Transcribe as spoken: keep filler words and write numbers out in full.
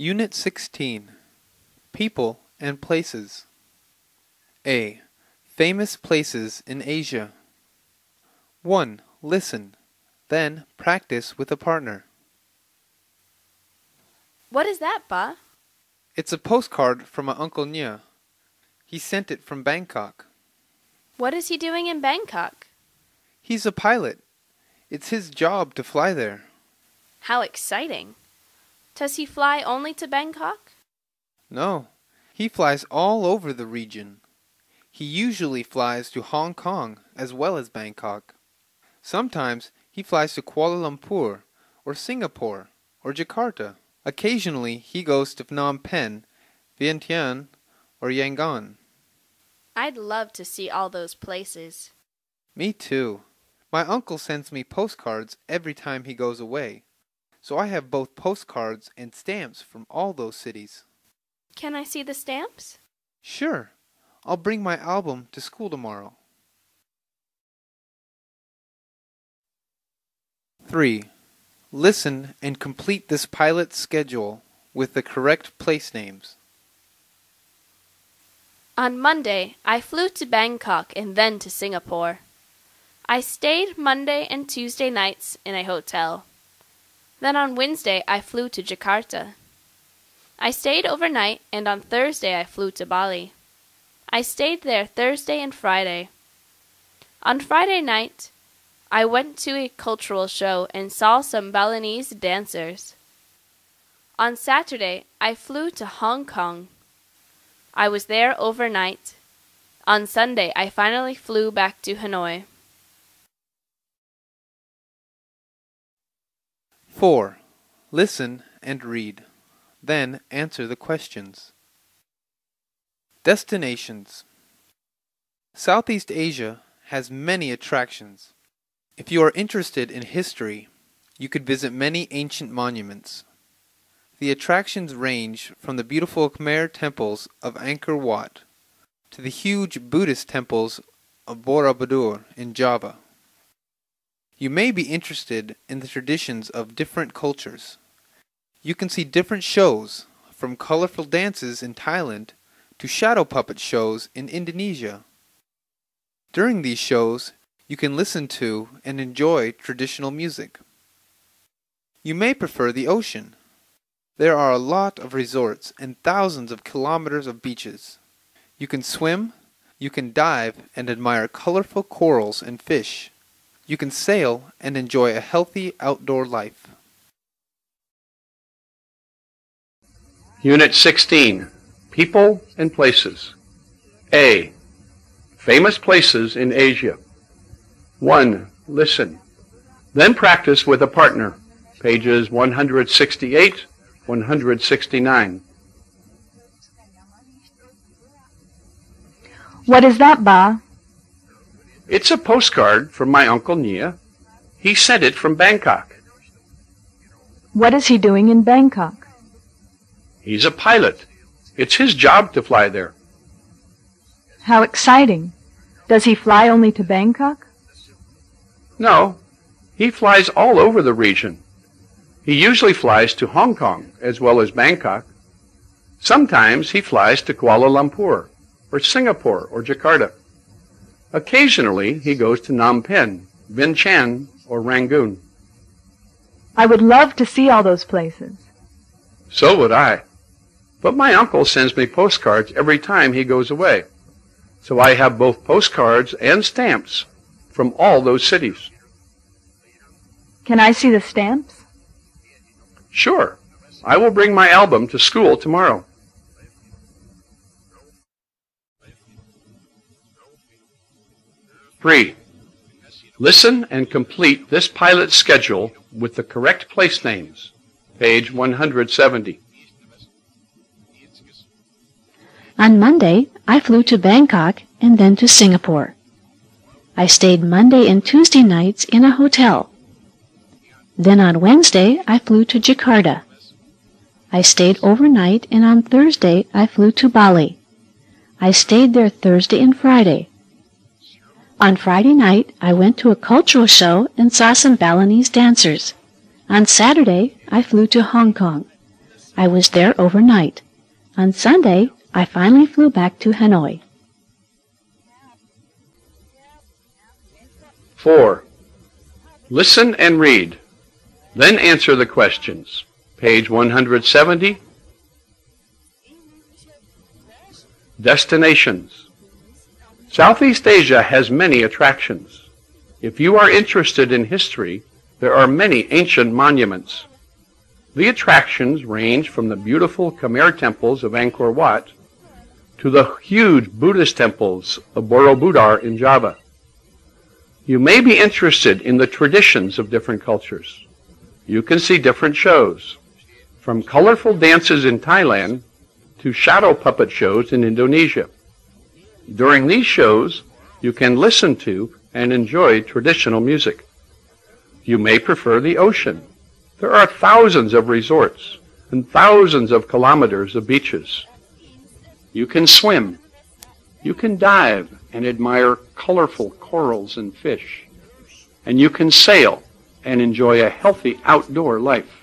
Unit sixteen. People and Places. A. Famous Places in Asia. one. Listen, then practice with a partner. What is that, Ba? It's a postcard from my Uncle Nhã. He sent it from Bangkok. What is he doing in Bangkok? He's a pilot. It's his job to fly there. How exciting! Does he fly only to Bangkok? No, he flies all over the region. He usually flies to Hong Kong as well as Bangkok. Sometimes he flies to Kuala Lumpur or Singapore or Jakarta. Occasionally he goes to Phnom Penh, Vientiane, or Yangon. I'd love to see all those places. Me too. My uncle sends me postcards every time he goes away, so I have both postcards and stamps from all those cities. Can I see the stamps? Sure. I'll bring my album to school tomorrow. three. Listen and complete this pilot schedule with the correct place names. On Monday, I flew to Bangkok and then to Singapore. I stayed Monday and Tuesday nights in a hotel. Then on Wednesday, I flew to Jakarta. I stayed overnight, and on Thursday, I flew to Bali. I stayed there Thursday and Friday. On Friday night, I went to a cultural show and saw some Balinese dancers. On Saturday, I flew to Hong Kong. I was there overnight. On Sunday, I finally flew back to Hanoi. four. Listen and read. Then answer the questions. Destinations. Southeast Asia has many attractions. If you are interested in history, you could visit many ancient monuments. The attractions range from the beautiful Khmer temples of Angkor Wat to the huge Buddhist temples of Borobudur in Java. You may be interested in the traditions of different cultures. You can see different shows, from colorful dances in Thailand to shadow puppet shows in Indonesia. During these shows, you can listen to and enjoy traditional music. You may prefer the ocean. There are a lot of resorts and thousands of kilometers of beaches. You can swim, you can dive and admire colorful corals and fish. You can sail and enjoy a healthy outdoor life. Unit sixteen. People and Places. A. Famous Places in Asia. one. Listen. Then practice with a partner. Pages one hundred sixty-eight one hundred sixty-nine. What is that, Ba? It's a postcard from my Uncle Nhã. He sent it from Bangkok. What is he doing in Bangkok? He's a pilot. It's his job to fly there. How exciting. Does he fly only to Bangkok? No. He flies all over the region. He usually flies to Hong Kong as well as Bangkok. Sometimes he flies to Kuala Lumpur or Singapore or Jakarta. Occasionally he goes to Phnom Penh, Vientiane, or Rangoon. I would love to see all those places. So would I. But my uncle sends me postcards every time he goes away. So I have both postcards and stamps from all those cities. Can I see the stamps? Sure. I will bring my album to school tomorrow. three. Listen and complete this pilot schedule with the correct place names. Page one hundred seventy. On Monday, I flew to Bangkok and then to Singapore. I stayed Monday and Tuesday nights in a hotel. Then on Wednesday, I flew to Jakarta. I stayed overnight, and on Thursday, I flew to Bali. I stayed there Thursday and Friday. On Friday night, I went to a cultural show and saw some Balinese dancers. On Saturday, I flew to Hong Kong. I was there overnight. On Sunday, I finally flew back to Hanoi. four. Listen and read. Then answer the questions. Page one hundred seventy. Destinations. Southeast Asia has many attractions. If you are interested in history, there are many ancient monuments. The attractions range from the beautiful Khmer temples of Angkor Wat to the huge Buddhist temples of Borobudur in Java. You may be interested in the traditions of different cultures. You can see different shows, from colorful dances in Thailand to shadow puppet shows in Indonesia. During these shows, you can listen to and enjoy traditional music. You may prefer the ocean. There are thousands of resorts and thousands of kilometers of beaches. You can swim. You can dive and admire colorful corals and fish. And you can sail and enjoy a healthy outdoor life.